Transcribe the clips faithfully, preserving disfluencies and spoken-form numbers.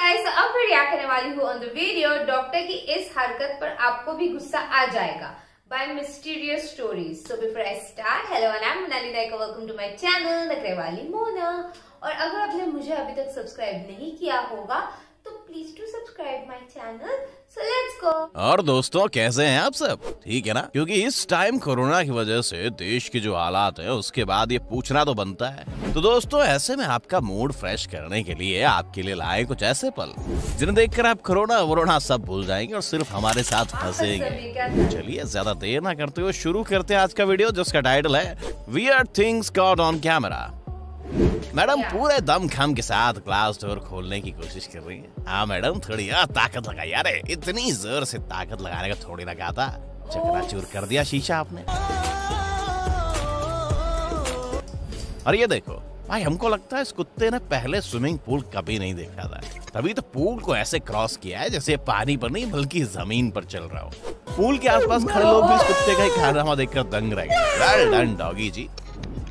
Guys, अब मैं react करने वाली हूँ ऑन द वीडियो। डॉक्टर की इस हरकत पर आपको भी गुस्सा आ जाएगा by mysterious stories. So before I start, hello I am Monalisa, welcome to my channel नखरे वाली मोना। और अगर आपने मुझे अभी तक सब्सक्राइब नहीं किया होगा तो please to subscribe my channel. So let's go. और दोस्तों, कैसे हैं आप सब? ठीक है ना? क्योंकि इस टाइम कोरोना की वजह से देश के जो हालात है उसके बाद ये पूछना तो बनता है। तो दोस्तों, ऐसे में आपका मूड फ्रेश करने के लिए आपके लिए लाए कुछ ऐसे पल जिन्हें देखकर आप कोरोना वोरोना सब भूल जाएंगे और सिर्फ हमारे साथ हंसेंगे। चलिए ज्यादा देर ना करते हुए शुरू करते हैं आज का वीडियो, जिसका टाइटल है weird things caught on camera. Madam पूरे दमखम के साथ ग्लास डोर खोलने की कोशिश कर रही है। हाँ मैडम, थोड़ी यार ताकत लगाई। यार इतनी जोर से ताकत लगाने का थोड़ी लगा था, चकनाचूर कर दिया शीशा आपने। और ये देखो भाई, हमको लगता है इस कुत्ते ने पहले स्विमिंग पूल कभी नहीं देखा था, तभी तो पूल को ऐसे क्रॉस किया है जैसे पानी पर नहीं बल्कि जमीन पर चल रहा हो। पूल के आसपास खड़े लोग भी इस कुत्ते का एक हंगामा देखकर दंग रह गए। Well done doggy ji.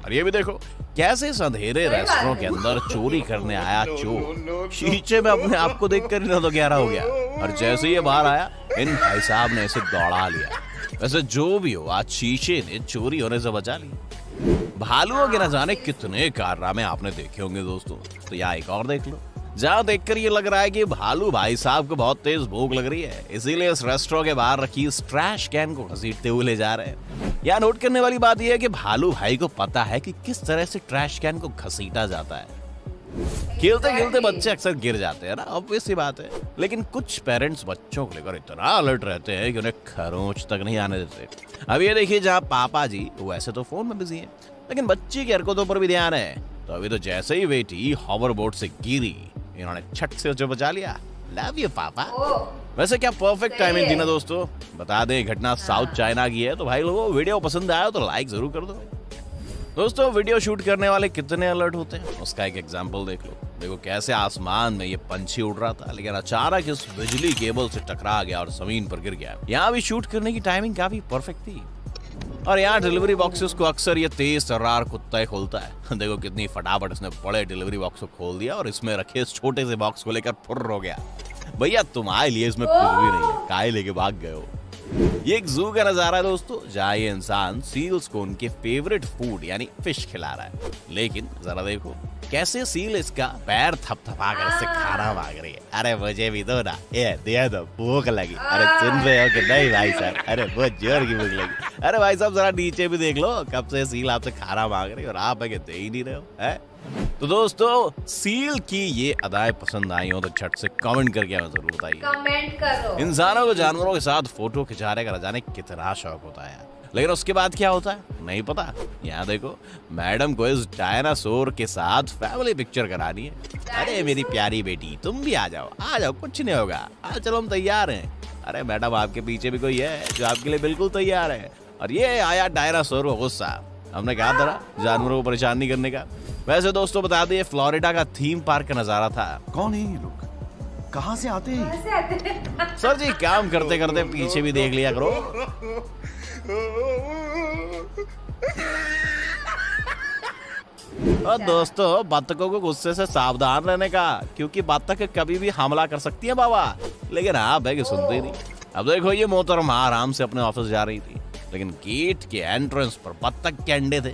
और ये भी देखो कैसे इस अंधेरे रेस्टोरों के अंदर चोरी करने आया चोर शीशे में अपने आप को देखकर इतना तो गहरा हो गया, और जैसे ही बाहर आया इन भाई साहब ने इसे दौड़ा लिया। वैसे जो भी हो, आज शीशे ने चोरी होने से बचा लिया। भालुओं के न जाने कितने कारनामे आपने देखे होंगे दोस्तों, तो यहाँ एक और देख लो, जहाँ देखकर ये लग रहा है कि भालू भाई साहब को बहुत तेज भूख लग रही है, इसीलिए इस रेस्टोरेंट के बाहर रखी इस ट्रैश कैन को घसीटते हुए ले जा रहे हैं। यहाँ नोट करने वाली बात यह है कि भालू भाई को पता है कि किस तरह से ट्रैश कैन को घसीटा जाता है। खेलते खेलते बच्चे अक्सर गिर जाते हैं ना, ऑब्वियस ही बात है, लेकिन कुछ पेरेंट्स बच्चों को लेकर इतना अलर्ट रहते हैं कि उन्हें खरोंच तक नहीं आने देते। अब ये देखिए, जहाँ पापा जी वैसे तो फोन में बिजी है लेकिन बच्ची की हरकतों पर भी ध्यान है। तो अभी तो जैसे ही बेटी हॉवरबोर्ड से गिरी, इन्होंने छट से जो बचा लिया। लव यू पापा। वैसे क्या परफेक्ट टाइमिंग थी ना दोस्तों। बता दें घटना साउथ चाइना की है, तो भाई लोगों वीडियो पसंद आया तो लाइक जरूर कर दो। दोस्तों वीडियो शूट करने वाले कितने अलर्ट होते हैं उसका एक एग्जांपल देख लो। देखो कैसे आसमान में ये पंछी उड़ रहा था, लेकिन अचानक इस बिजली केबल से टकरा गया और जमीन पर गिर गया। यहाँ भी शूट करने की टाइमिंग काफी परफेक्ट थी। और यार डिलीवरी बॉक्सेस को अक्सर ये तेज तर्रार कुत्ता ही खोलता है। देखो कितनी फटाफट इसने बड़े डिलीवरी बॉक्स को खोल दिया और इसमें रखे इस छोटे से बॉक्स को लेकर फुर्र हो गया। भैया तुम्हारे लिए इसमें कुछ भी नहीं है, काहे लेके भाग गए हो। ये एक जू का नजारा है दोस्तों, जहाँ ये इंसान सील्स को उनके फेवरेट फूड यानी फिश खिला रहा है, लेकिन जरा देखो कैसे सील इसका पैर थपथपा कर इससे खाना मांग रही है। अरे मुझे भी दो ना, ये दे दो, भूख लगी। अरे सुन रहे हो कि नहीं भाई साहब? अरे बहुत जोर की भूख लगी। अरे भाई साहब जरा नीचे भी देख लो, कब से सील आपसे खाना मांग रही है और आप आगे दे ही नहीं रहे हो है? तो दोस्तों सील की ये अदाएं पसंद आई हो तो झट से कमेंट करके हमें जरूर बताइए। कमेंट करो। इंसानों को जानवरों के साथ फोटो खिंचाने का न जाने कितना शौक होता है, लेकिन उसके बाद क्या होता है नहीं पता। यहाँ देखो मैडम को इस डायनासोर के साथ फैमिली पिक्चर करानी है। अरे मेरी प्यारी बेटी तुम भी आ जाओ, आ जाओ, कुछ नहीं होगा, आ चलो हम तैयार हैं। अरे मैडम आपके पीछे भी कोई है जो आपके लिए बिल्कुल तैयार है। और ये आया डायनासोर को गुस्सा, हमने कहा था जानवरों को परेशान नहीं करने का। वैसे दोस्तों बता दें फ्लोरिडा का थीम पार्क का नजारा था। कौन है ये लोग, कहाँ से आते हैं? सर जी काम करते करते पीछे भी देख लिया करो। और दोस्तों बत्तखों को गुस्से से सावधान रहने का, क्योंकि बत्तख कभी भी हमला कर सकती है बाबा, लेकिन आप है कि सुनते नहीं। अब देखो ये मोहतरमा आराम से अपने ऑफिस जा रही थी, लेकिन गेट के एंट्रेंस पर बत्तख के अंडे थे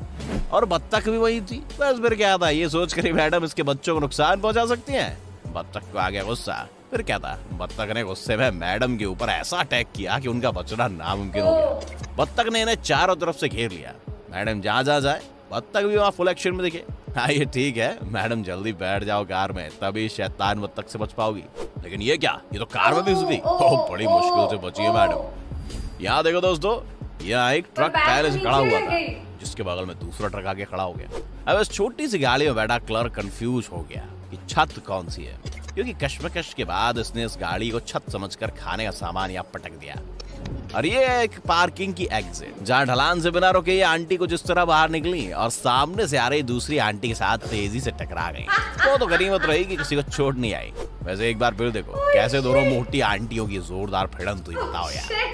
और बत्तख भी वही थी। बस फिर क्या था, ये सोच कर मैडम इसके बच्चों को नुकसान पहुंचा सकती हैं। बत्तख को आ गया गुस्सा, फिर क्या था बत्तख ने गुस्से में मैडम के ऊपर ऐसा अटैक किया कि उनका बचना नामुमकिन हो गया। बत्तख ने इन्हें चारों तरफ से घेर लिया। मैडम जहाँ जहाँ जाए बत्तख भी वहाँ फुल एक्शन में दिखे। हाँ ये ठीक है मैडम, जल्दी बैठ जाओ कार में, तभी शैतान बत्तख से बच पाओगी। लेकिन ये क्या, ये तो कार में भी घुस गई। बड़ी मुश्किल से बची है मैडम। यहाँ देखो दोस्तों, यहाँ एक ट्रक पहले से खड़ा हुआ था जिसके बगल में दूसरा ट्रक आके खड़ा हो गया। अब इस छोटी सी गाड़ी में बैठा क्लर्क कंफ्यूज हो गया कि छत कौन सी है, क्योंकि कश्मकश के बाद इसने इस गाड़ी को छत समझकर खाने का सामान यहाँ पटक दिया। और ये एक पार्किंग की एग्जिट, जहाँ ढलान से बिना रुके ये आंटी को जिस तरह बाहर निकली और सामने से आ रही दूसरी आंटी के साथ तेजी से टकरा गई। वो तो गनीमत रही कि किसी को चोट नहीं आई। वैसे एक बार फिर देखो कैसे दोनों मोटी आंटियों की जोरदार भिड़ंत हुई। बताओ यार।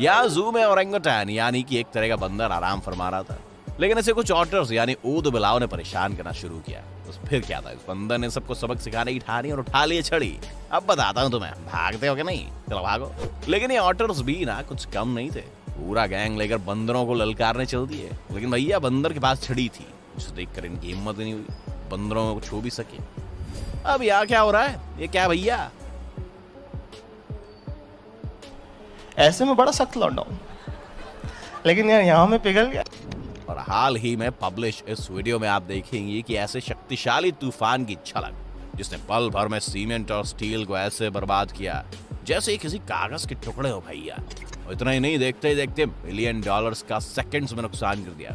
यहाँ जू में ओरंगुटान यानी कि एक तरह का बंदर आराम फरमा रहा था। लेकिन इसे कुछ ऑटर्स यानी ऊद बिलाव ने परेशान करना शुरू किया। तो फिर क्या था, इस बंदर ने सबको सबक सिखाने की ठानी और उठा लिए छड़ी। अब बताता हूँ तुम्हें, भागते हो कि नहीं, चलो भागो। लेकिन ये ऑटर्स भी ना कुछ कम नहीं थे, पूरा गैंग लेकर बंदरों को ललकारने चल दिए। लेकिन भैया बंदर के पास छड़ी थी, जिसे देख कर इनकी हिम्मत नहीं हुई बंदरों को छू भी सके। अब यहाँ क्या हो रहा है, ये क्या भैया, ऐसे में बड़ा सख्त लॉकडाउन, लेकिन यार यहाँ में पिघल गया। और हाल ही में पब्लिश इस वीडियो में आप देखेंगे कि ऐसे शक्तिशाली तूफान की झलक जिसने पल भर में सीमेंट और स्टील को ऐसे बर्बाद किया जैसे किसी कागज के टुकड़े हो भैया। इतना ही नहीं, देखते ही देखते बिलियन डॉलर्स का सेकंड्स में नुकसान कर दिया।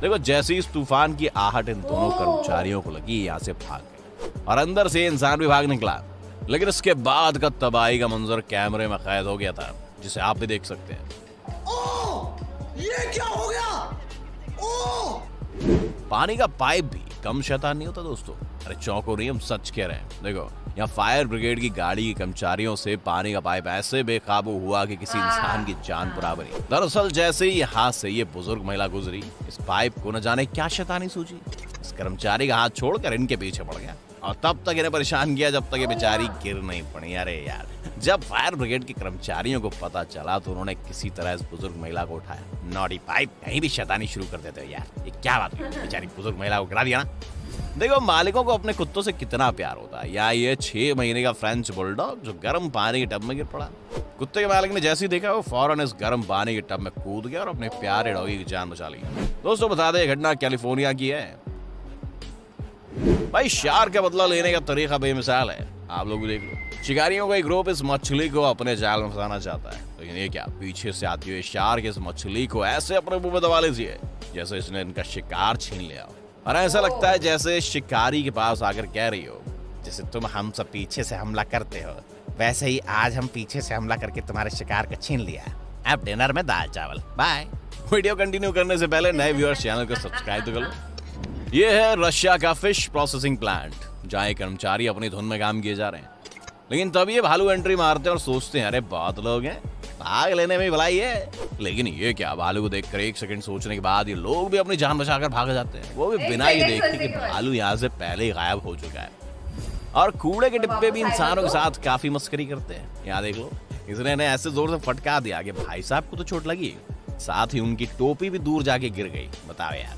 देखो जैसे इस तूफान की आहट इन दोनों कर्मचारियों को लगी, यहाँ से भाग गए और अंदर से इंसान भी भाग निकला। लेकिन इसके बाद का तबाही का मंजर कैमरे में कैद हो गया था, जिसे आप भी देख सकते हैं। ये क्या हो गया? ओ! पानी का पाइप भी कम शैतान नहीं होता दोस्तों। अरे चौंको नहीं, हम सच कह रहे हैं। देखो यहाँ फायर ब्रिगेड की गाड़ी के कर्मचारियों से पानी का पाइप ऐसे बेकाबू हुआ कि किसी इंसान की जान पूरा बनी। दरअसल जैसे ही यहाँ से ये बुजुर्ग महिला गुजरी, इस पाइप को न जाने क्या शैतानी सूझी, इस कर्मचारी का हाथ छोड़कर इनके पीछे पड़ गया और तब तक इन्हें परेशान किया जब तक ये बेचारी गिर नहीं पड़ी। अरे यार, जब फायर ब्रिगेड के कर्मचारियों को पता चला तो उन्होंने किसी तरह इस बुजुर्ग महिला को उठाया। नॉटी पाइप, कहीं भी शैतानी शुरू कर देते हो यार, ये क्या बात है, बेचारी बुजुर्ग महिला को गिरा दिया ना। देखो मालिकों को अपने कुत्तों से कितना प्यार होता है। या ये छह महीने का फ्रेंच बुलडॉग जो गर्म पानी के टब में गिर पड़ा, कुत्ते के मालिक ने जैसे ही देखा वो फौरन इस गर्म पानी के टब में कूद गया और अपने प्यारे डॉगी की जान बचा ली। दोस्तों बता दें, यह घटना कैलिफोर्निया की है। भाई शार्क का बदला लेने का तरीका बेमिसाल है, आप लोग देख लो। शिकारियों का एक ग्रुप इस मछली को अपने जाल में फंसाना चाहता है, लेकिन ये क्या, पीछे से आती हुई शार्क इस मछली को ऐसे अपने मुंह में दबा लेती है जैसे इसने इनका शिकार छीन लिया। और ऐसा लगता है जैसे शिकारी के पास आकर कह रही हो, जैसे तुम हम सब पीछे से हमला करते हो, वैसे ही आज हम पीछे से हमला करके तुम्हारे शिकार का छीन लिया। अब डिनर में दाल चावल, बाय। वीडियो कंटिन्यू करने से पहले नए व्यूअर्स चैनल को सब्सक्राइब तो कर लो। ये है रशिया का फिश प्रोसेसिंग प्लांट, जहाँ कर्मचारी अपनी धुन में काम किए जा रहे हैं। लेकिन तब ये भालू एंट्री मारते हैं और सोचते हैं अरे बहुत लोग हैं, भाग लेने में भलाई है। लेकिन ये क्या, भालू को देखकर एक सेकंड सोचने के बाद ये लोग भी अपनी जान बचाकर भाग जाते हैं, वो भी बिना ये देखे कि भालू यहाँ से पहले ही गायब हो चुका है। और कूड़े के डिब्बे भी इंसानों के साथ काफी मस्करी करते हैं। यहाँ देख लो, इसने ने ऐसे जोर से फटका दिया कि भाई साहब को तो चोट लगी, साथ ही उनकी टोपी भी दूर जाके गिर गई। बताओ यार,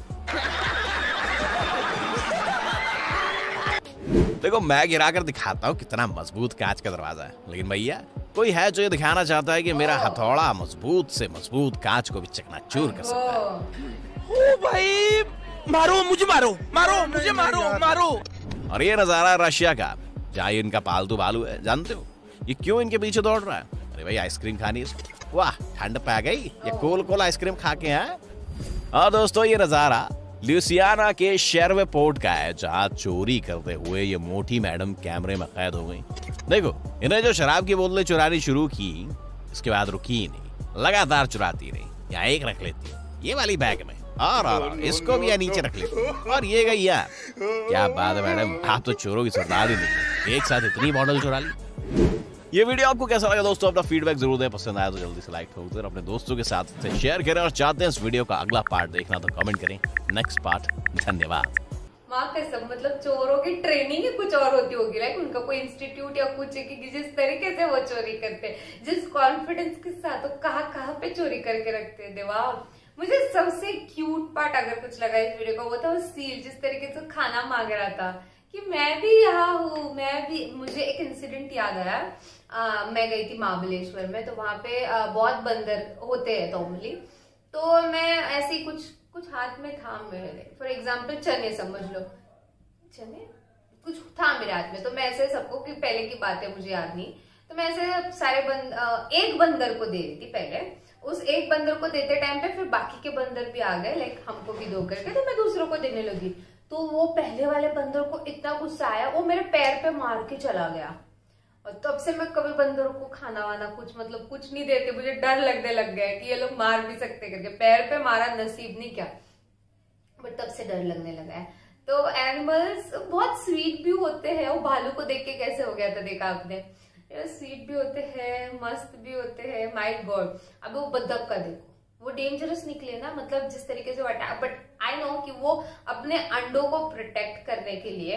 देखो मैं गिरा कर दिखाता हूँ कितना मजबूत कांच का दरवाजा है, लेकिन भैया कोई है जो ये दिखाना चाहता है कि मेरा हथौड़ा मजबूत से मजबूत कांच को भी चकनाचूर कर सकता है। ओ भाई, मारो मुझे, मारो मारो मुझे, मारो मारो। और ये नजारा रशिया का, जहाँ इनका पालतू भालू है। जानते हो ये क्यों इनके पीछे दौड़ रहा है? अरे भाई आइसक्रीम खानी है इसको, वाह ठंड पा गई, ये कोल कोल आइसक्रीम खा के है। और दोस्तों ये नजारा लुसियाना के शेरवे पोर्ट का है, जहाँ चोरी करते हुए ये मोटी मैडम कैमरे में कैद हो गई। देखो इन्हें जो शराब की बोतलें चुरानी शुरू की, इसके बाद रुकी ही नहीं, लगातार चुराती रही। यहाँ एक रख लेती है ये वाली बैग में, और, और, और इसको भी यहाँ नीचे रख लेती, और ये गई यार। क्या बात है मैडम, आप तो चोरों की सरदार ही नहीं, एक साथ इतनी बॉटल चुरा ली। ये वीडियो आपको कैसा लगा दोस्तों, अपना फीडबैक जरूर दें। पसंद आया तो जल्दी से लाइक ठोक दें, अपने दोस्तों के साथ इसे शेयर करें, और चाहते हैं इस वीडियो का अगला पार्ट देखना तो कमेंट करें, नेक्स्ट पार्ट। धन्यवाद। माँ कसम, मतलब चोरों की ट्रेनिंग ही कुछ और होती होगी, लाइक उनका कोई इंस्टीट्यूट या कुछ, कि जिस तरीके से वो चोरी करते हैं, जिस कॉन्फिडेंस के साथ, वो कहाँ कहाँ पे चोरी करके रखते हैं। देवा, मुझे सबसे क्यूट पार्ट अगर कुछ लगा इस वीडियो का, वो था वो सील जिस तरीके से खाना मांग रहा था कि मैं भी यहाँ हूँ, मैं भी। मुझे एक इंसिडेंट याद आया, आ, मैं गई थी महाबलेश्वर में, तो वहां पे आ, बहुत बंदर होते हैं नॉर्मली। तो मैं ऐसे ही कुछ कुछ हाथ में था मेरे, फॉर एग्जाम्पल चने समझ लो, चने कुछ था मेरे हाथ में। तो मैं ऐसे सबको, कि पहले की बात है मुझे याद नहीं, तो मैं ऐसे सारे बंद, आ, एक बंदर को दे देती पहले। उस एक बंदर को देते टाइम पे फिर बाकी के बंदर भी आ गए, लाइक हमको भी दो करके, तो मैं दूसरों को देने लगी। तो वो पहले वाले बंदर को इतना गुस्सा आया, वो मेरे पैर पे मार के चला गया। और तब से मैं कभी बंदरों को खाना वाना कुछ, मतलब कुछ नहीं देते, मुझे डर लगने लग गया कि ये लोग मार भी सकते करके। पैर पे मारा, नसीब नहीं क्या, बट तब से डर लगने लगा है। तो एनिमल्स बहुत स्वीट भी होते हैं, वो भालू को देख के कैसे हो गया था देखा आपने, स्वीट भी होते हैं, मस्त भी होते हैं। माय गॉड, अब वो बतख का देखो, वो डेंजरस निकले ना, मतलब जिस तरीके से वो अटैक, बट आई नो कि वो अपने अंडों को प्रोटेक्ट करने के लिए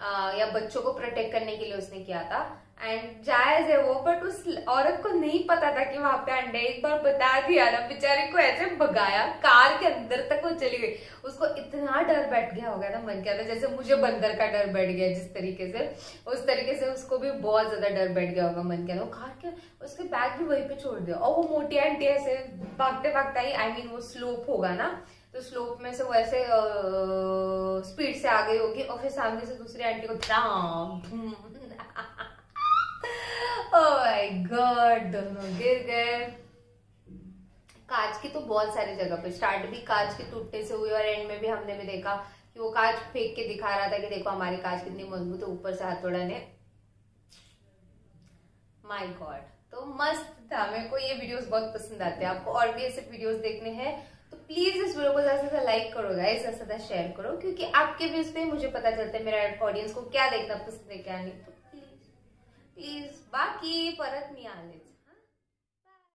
आ, या बच्चों को प्रोटेक्ट करने के लिए उसने किया था, एंड जायज है वो, बट उस औरत को नहीं पता था कि वहां पे अंडे, एक बार बता दिया ना, बेचारे को ऐसे भगाया, कार के अंदर तक वो चली गई, उसको इतना डर बैठ गया होगा ना, मन किया था जैसे मुझे बंदर का डर बैठ गया जिस तरीके से, उस तरीके से उसको भी बहुत ज्यादा डर बैठ गया होगा, मन किया वो कार के, उसके बैग भी वहीं पे छोड़ दिया, और वो मोटी आंटी ऐसे भागते भागते ही, आई मीन वो स्लोप होगा ना, तो स्लोप में से वो ऐसे स्पीड से आ गई होगी, और फिर सामने से दूसरी आंटी को धड़ाम, Oh my God, दोनों गिर गए। कांच की तो बहुत सारी जगह पे, स्टार्ट भी कांच के टूटने से हुई, और एंड में भी हमने भी देखा कि वो कांच फेंक के दिखा रहा था कि देखो हमारी कांच कितनी मजबूत है, ऊपर से हथौड़ा ने, माय गॉड, तो मस्त था। मेरे को ये वीडियोस बहुत पसंद आते हैं, आपको और भी ऐसे वीडियोस देखने हैं तो प्लीज इस वीडियो को ज्यादा से लाइक करो, ज्यादा से ज्यादा शेयर करो, क्योंकि आपके व्यूज पे मुझे पता चलता है मेरा ऑडियंस को क्या देखना पसंद है क्या नहीं, प्लीज बाकी परत मी आलेच।